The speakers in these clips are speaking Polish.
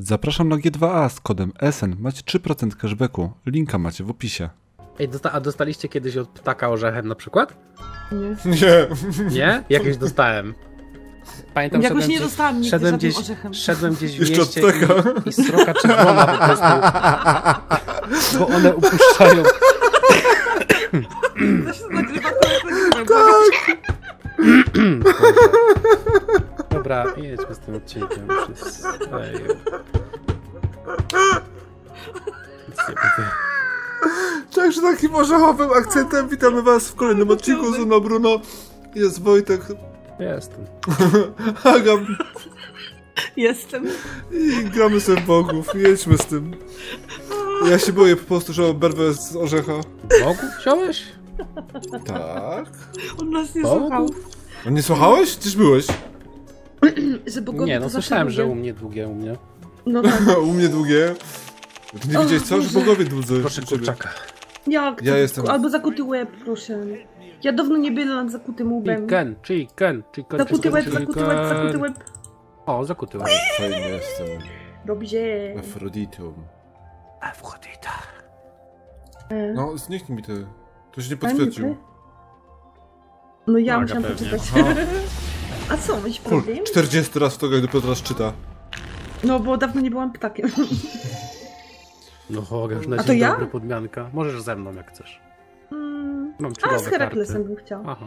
Zapraszam na G2A z kodem SN. Macie 3% cashbacku. Linka macie w opisie. Ej, a dostaliście kiedyś od ptaka orzechem na przykład? Nie. Nie? Jakieś dostałem. Pamiętam, jakoś szedłem, nie dostałem nigdy żadnym orzechem. Szedłem gdzieś w mieście i sroka czerwona po prostu. Bo one upuszczają... To się nagrywa, tak. Dobra, jedźmy z tym odcinkiem. Także takim orzechowym akcentem witamy was w kolejnym odcinku z UNO. Bruno, jest Wojtek. Jestem. Agam. Jestem. I gramy sobie bogów, jedźmy z tym. Ja się boję po prostu, że oberwę z orzecha. Bogów chciałeś? Tak. On nas nie słuchał. No nie słuchałeś? Gdzieś byłeś? Że nie, no słyszałem, długie. Że u mnie długie. No tak. U mnie długie? Ty nie widziałeś co? Że bogowie długie. Proszę kurczaka. Jak? Ja jestem... Albo zakuty łeb, proszę. Ja dawno nie byłem nad zakutym łbem. Chicken. Zakuty łeb. O, zakuty łeb. Fajnie jestem. Dobrze. Afrodita. No, zniknij mi to. To się nie potwierdził. No ja musiałam poczytać. A co, mieć problem? 40 raz w tego i dopiero teraz czyta. No, bo dawno nie byłam ptakiem. No chociaż na dzień dobry podmianka. Możesz ze mną jak chcesz. A z Heraklesem bym chciał. Aha.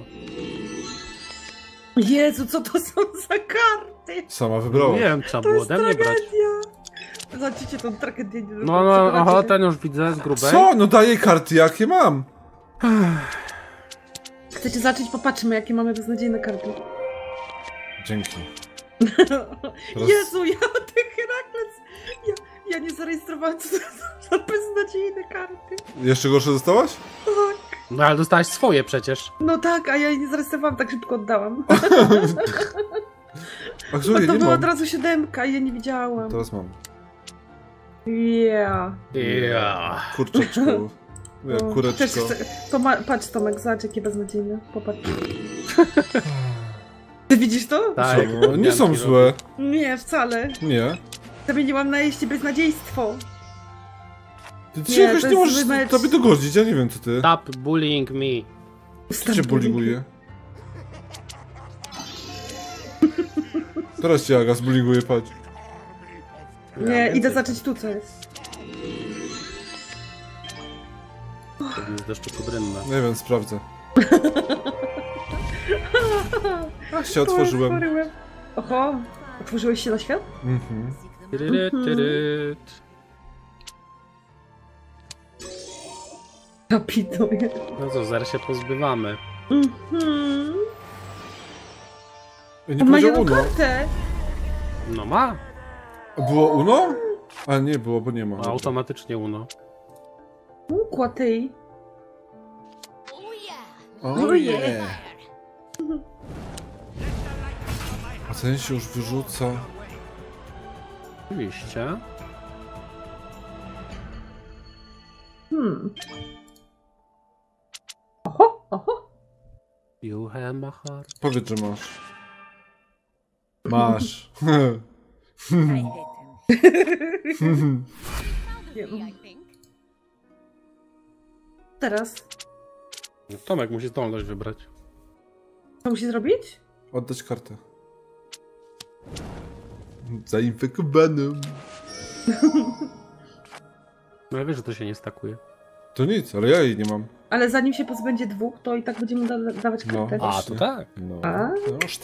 Jezu, co to są za karty? Sama wybrała. Nie wiem, trzeba było ode mnie brać. Zobaczycie tą tragedię. No, aha, ten już widzę z grubej. Co? No daję karty, jakie mam. Chcecie zacząć? Popatrzmy, jakie mamy beznadziejne karty. Dzięki. Teraz... Jezu, ja ten Herakles... Ja nie zarejestrowałam, co za beznadziejne karty. Jeszcze gorsze dostałaś? Tak. No ale dostałaś swoje przecież. No tak, a ja nie zarejestrowałam, tak szybko oddałam. A to była od razu 7 i ja nie widziałam. Teraz mam. Yeah. Kurczaczku. Kureczko. Patrz Tomek, zobacz jakie beznadziejne. Popatrz. Ty widzisz to? Tak, nie są złe. Nie, wcale. Nie. Zamieniłam na jeździe beznadziejstwo. Ty nie, jakoś nie możesz tobie dogodzić, ja nie wiem co ty. Stop bullying me. Kto cię bullyinguje? Teraz cię Aga zbullyinguje, patrz. Nie, ja idę zacząć tu co jest. To jest deszczu podrynna. Nie wiem, sprawdzę. Ach, się otworzyłem. Oho, otworzyłeś się na świat? Mhm. Kapituję. No co, zaraz się pozbywamy. Nie ma jedną kartę. No ma. Było UNO? A nie było, bo nie ma. Automatycznie UNO. Kłatej. Oje. A ten się już wyrzuca. Oczywiście. Oho. You have my heart. Powiedz, że masz. Masz. Teraz. Tomek musi zdolność wybrać. Co musi zrobić? Oddać kartę. Zainfekowanym. No ja wiem, że to się nie stakuje. To nic, ale ja jej nie mam. Ale zanim się pozbędzie dwóch, to i tak będziemy dawać kartę. No, a, to tak. No.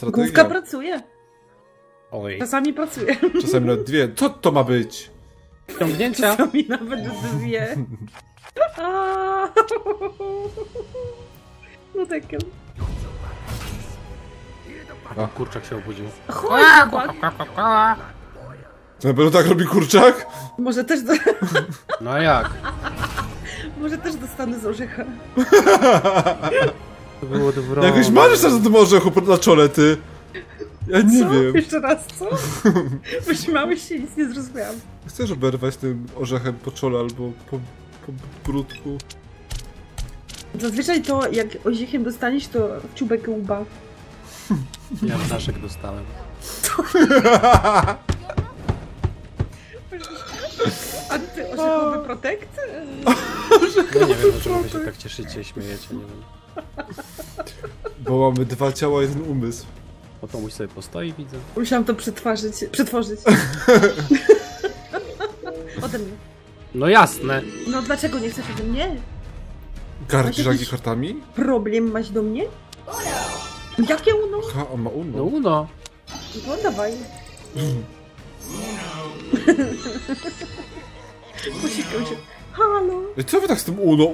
No, główka pracuje. Oj. Czasami pracuje. Czasami nawet dwie. Co to ma być? Ciągnięcia. Czasami nawet dwie. No tak. A kurczak się obudził. Na pewno tak robi kurczak? Może też... No jak? Może też dostanę z orzecha. To było dobre. Jakoś marzysz na tym orzechu na czole, ty. Ja nie wiem. Jeszcze raz, co? Wyśmiałeś się, nic nie zrozumiałam. Chcesz oberwać tym orzechem po czole albo po brudku? Zazwyczaj to, jak orzechem dostaniesz, to czubek łba. Ja w naszek dostałem. Anty-orzechowy protekt? No nie wiem, dlaczego wy się tak cieszycie, śmiejecie, nie wiem. Bo mamy dwa ciała, jeden umysł. O, to musi sobie postoi, widzę. Musiałam to przetworzyć. Ode mnie. No jasne. No dlaczego nie chcesz ode mnie? Gardziżaki kartami? Problem masz do mnie? Jakie UNO? Ha, on ma UNO. No UNO. No dawaj. Posikam się. Halo. Co wy tak z tym UNO?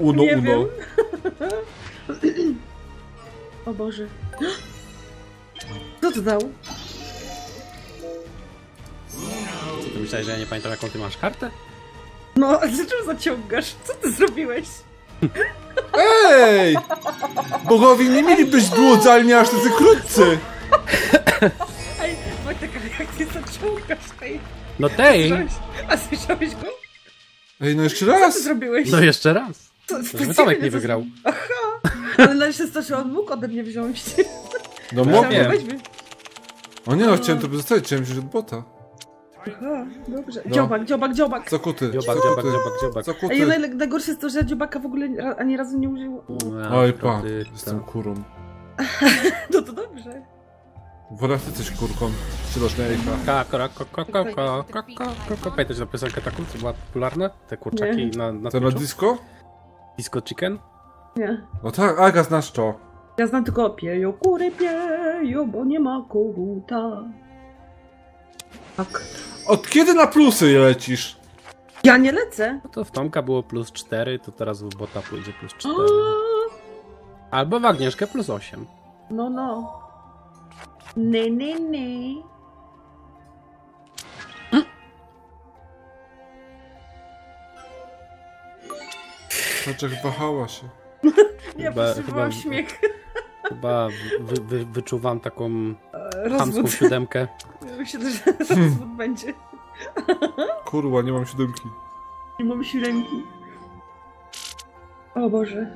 O Boże. Kto to dał? Co ty myślałeś, że ja nie pamiętam, jaką ty masz kartę? No, a dlaczego zaciągasz? Co ty zrobiłeś? Ej! Bogowie nie mieli być dłudzy, ale nie aż tacy krótcy! Ej, Wojtek, ale jak nie zaciągasz tej... No tej! A słyszałeś go? Ej, no jeszcze raz! Co ty zrobiłeś? No jeszcze raz! Żeby Tomek nie wygrał. Aha! Ale najlepsze jest to, że on mógł ode mnie wziąć. No mogę. O nie no, chciałem to zostawić, chciałem wziąć od bota. Aha, dobrze. No. Dziobak. Co kuty? Dziobak. Co kuty? Ej, najgorsze jest to, że dziobaka w ogóle ani razu nie użył. Oj pan, jestem kurą. No to dobrze. Wolę ty coś kurką. Przydoczne jajka. Pamiętasz na piosenkę taką, co była popularna? Te kurczaki na to na disco? Disco Chicken? Nie. No tak, Aga, znasz to. Ja znam tylko piejo kury, piejo, bo nie ma koguta. Tak. Od kiedy na plusy lecisz? Ja nie lecę. No to w Tomka było plus 4, to teraz w bota pójdzie plus 4. Albo w Agnieszkę plus 8. No. Nie. Znaczy, wahała się. Ja potrzebowałam śmiech. Chyba wyczuwam taką chamską siódemkę. Myślę, że rozwód będzie. Kurwa, nie mam siódemki. Nie mam siódemki. O Boże.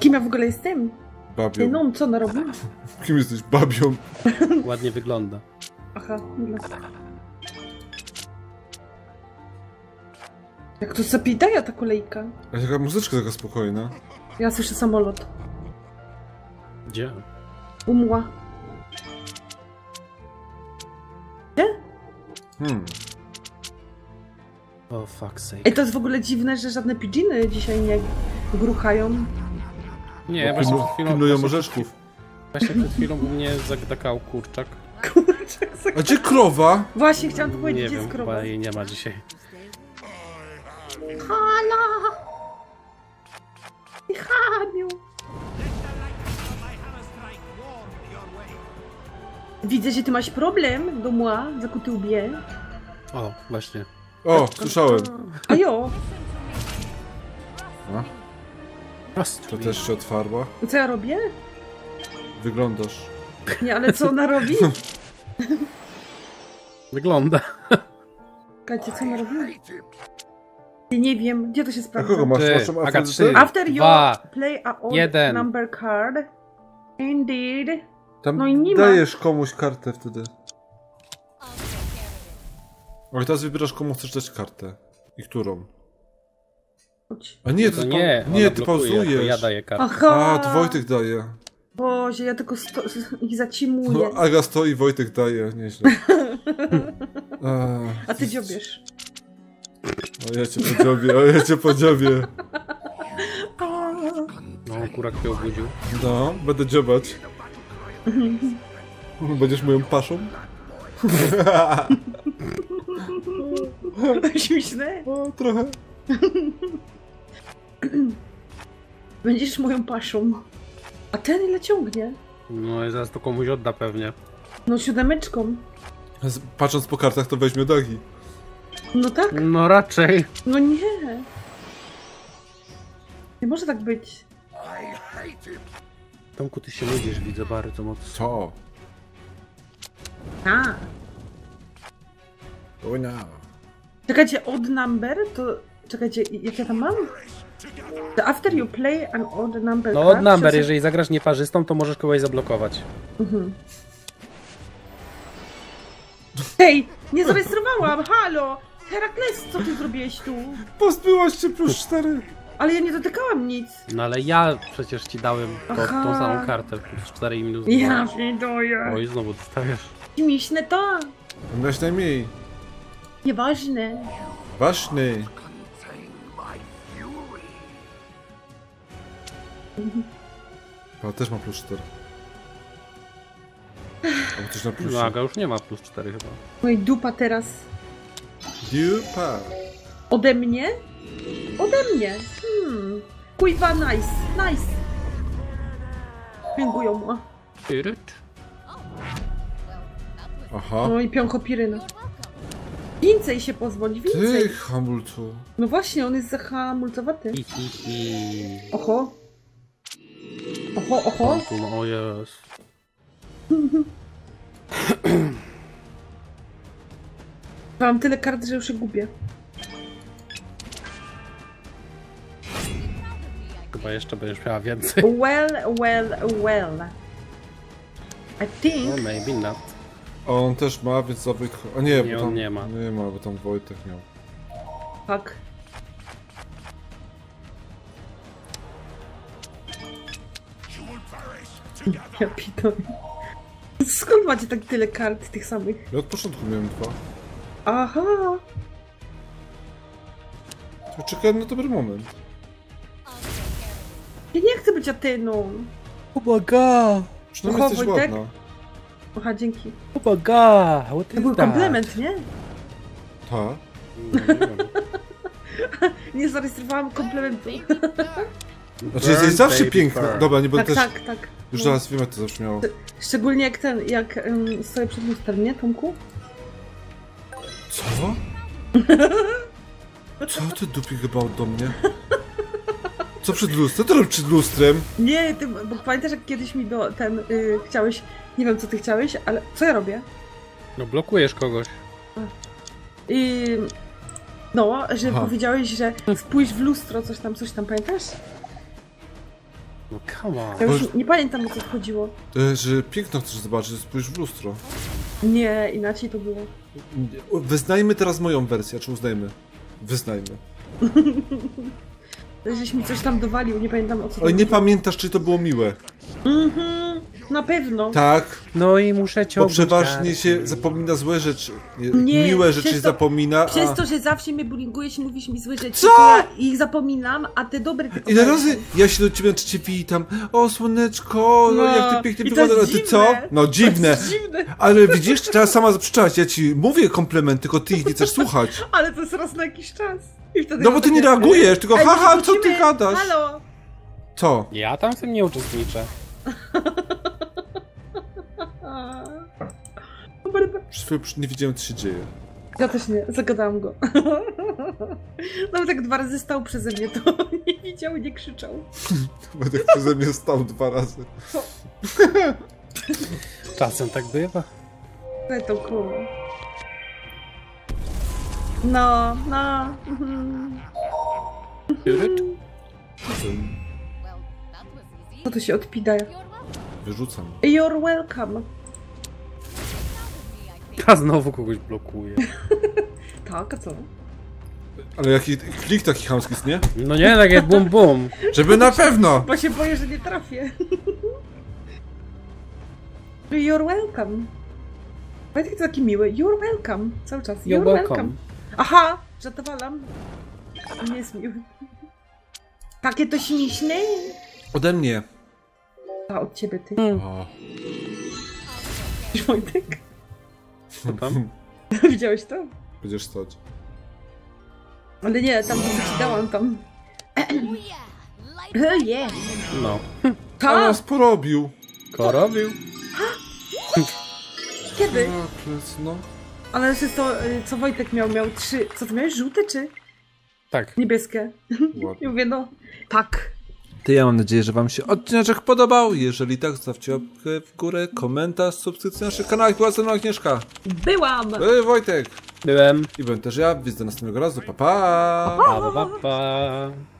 Kim ja w ogóle jestem? Babią. Nie, no, co narobiłam? Kim jesteś? Babią. Ładnie wygląda. Aha, nie. Jak to zapidaja ta kolejka? A jaka muzyczka taka spokojna. Ja słyszę samolot. Gdzie? Umła. Gdzie? O oh, fuck sake. Ej, to jest w ogóle dziwne, że żadne pidginy dzisiaj nie gruchają. Nie, ja właśnie przed chwilą... Pilnują orzeszków. Właśnie przed chwilą mnie zagdakał kurczak. Kurczak zagdakał. A gdzie krowa? Właśnie, chciałam to powiedzieć, gdzie jest krowa. Nie wiem, jej nie ma dzisiaj. Hala! I Haniu! Widzę, że ty masz problem do mła, zakuty łbie. O, właśnie. O, słyszałem. A jo! To też się otwarła. Co ja robię? Wyglądasz. Nie, ale co ona robi? Wygląda. Kacie, co ona robi? Nie wiem, gdzie to się sprawdza? A kogo masz? Aga, 3, after you 2, play a old 1. Number card. Indeed. Tam no i nie dajesz komuś kartę wtedy. O, teraz wybierasz, komu chcesz dać kartę. I którą. A nie, to nie. Nie, ty pauzujesz. Ja daję kartę. Aha. A, to Wojtek daje. Boże, ja tylko ich zacimuję. No, Aga stoi, Wojtek daje. Nieźle. A ty dziobiesz. O, ja cię podziobie, No, kurak mnie obudził. No, będę dziobać. Będziesz moją paszą? Śmieszne? O, trochę. Będziesz moją paszą. A ten ile ciągnie? No i zaraz to komuś odda pewnie. No, siódemeczką. Patrząc po kartach, to weźmie dogi. No tak? No raczej. No nie. Nie może tak być. Tomku, ty się ludzisz, widzę bardzo mocno. Co? A. Ona. Czekajcie, odd number to... Czekajcie, jak ja tam mam? The after you play an odd number... No odd number, jeżeli zagrasz nieparzystą, to możesz kogoś zablokować. Hej! Nie zarejestrowałam, halo! Herakles, co ty zrobiłeś tu? Pozbyłaś się plus 4. Ale ja nie dotykałam nic. No ale ja przecież ci dałem tą samą kartę, plus 4 i minus 2. Ja się doję. Oj, znowu dostawiasz. Śmieszne to. Weź najmniej. Nieważne. Ważne. Ale też ma plus 4. Albo coś na plus 4. Aga już nie ma plus 4 chyba. Oj, dupa teraz. Dupa. Ode mnie? Ode mnie! Kuźwa, nice, nice! Dziękuję mu. Piryt. Aha. No i pionko piryna. Więcej się pozwoli, więcej! Ty, hamulcu! No właśnie, on jest zahamulcowaty. Oho! Oho, oho! O jest. Mam tyle kart, że już się gubię. Chyba jeszcze będziesz miała więcej. Well. I think... Oh, maybe not. On też ma, więc za Wojtka... A nie, bo tam... nie ma. Nie ma, bo tam Wojtek miał. Tak. Ja pitam. Skąd macie tak tyle kart tych samych? Ja od początku miałem 2. Aha. To czekałem na dobry moment. Ja nie chcę być Ateną. Uwaga! Przynajmniej jesteś ładna. Aha, dzięki. Uwaga! To był komplement, nie? Tak. Nie zarejestrowałam komplementu. Znaczy, jesteś zawsze piękna. Dobra, nie będę też... Tak. Już zaraz wiem, jak to zawsze miało. Szczególnie jak ten, jak stoję przed lustrem, nie, Tomku? Co? Co ty dupi gabał do mnie? Co przed lustrem? Co ty robisz przed lustrem? Nie, ty, bo pamiętasz, jak kiedyś mi do ten chciałeś, nie wiem co ty chciałeś, ale co ja robię? No blokujesz kogoś. No, że powiedziałeś, że spójrz w lustro, coś tam, pamiętasz? No come on. Ja już nie pamiętam, o co chodziło. Że piękno chcesz zobaczyć, że spójrz w lustro. Nie, inaczej to było. Wyznajmy teraz moją wersję, czy uznajmy? Wyznajmy. Żeś mi coś tam dowalił, nie pamiętam o co. Ale nie pamiętasz, czy to było miłe. Na pewno. Tak. No i muszę cię obudzić. Bo przeważnie się zapomina złe rzeczy. Nie, miłe rzeczy się zapomina. Przez to, że zawsze mnie bullyingujesz i mówisz mi złe rzeczy. Co? Ja ich zapominam, a te dobre tylko. Ile razy ja się do ciebie witam. O słoneczko, no jak ty pięknie wyglądasz, a ty co? No dziwne. Ale widzisz, teraz sama zaprzeczyłaś. Ja ci mówię komplementy, tylko ty ich nie chcesz słuchać. Ale to jest raz na jakiś czas. No bo ty nie reagujesz, tylko haha, co ty gadasz? Halo. Co? Ja tam w tym nie uczestniczę. Nie widziałem, co się dzieje. Ja też nie, zagadałam go. Nawet tak 2 razy stał przeze mnie, to nie widział, nie krzyczał. Nawet jak przeze mnie stał 2 razy. Czasem tak bywa. To cool. No. Co to się odpida? Wyrzucam. You're welcome. Ta znowu kogoś blokuje. Tak, a co? Ale jaki klik taki chamski jest, nie? No nie, takie bum bum. Żeby na pewno! Bo się boję, że nie trafię. You're welcome. Pamiętaj, to taki miły. You're welcome. Cały czas. You're welcome. Aha! Żartowalam. Nie jest miły. Takie to śmieszne. Ode mnie. A od ciebie ty. Wojtek? Co tam? Widziałeś to? Będziesz stać. Ale nie, tam ci dałam tam. Yeah. No. Kto nas porobił? Porobił. Kiedy? No. Ale to jest to, co Wojtek miał 3. Co ty miałeś? Żółte czy? Tak. Niebieskie. I mówię, no. Tak. Ja mam nadzieję, że wam się odcinek podobał. Jeżeli tak, zostawcie łapkę w górę, komentarz, subskrypcję na nasz kanał. Była ze mną Agnieszka. Byłam. Był Wojtek. Byłem. I byłem też ja. Widzę następnego razu. Pa pa. Pa, pa, pa, pa.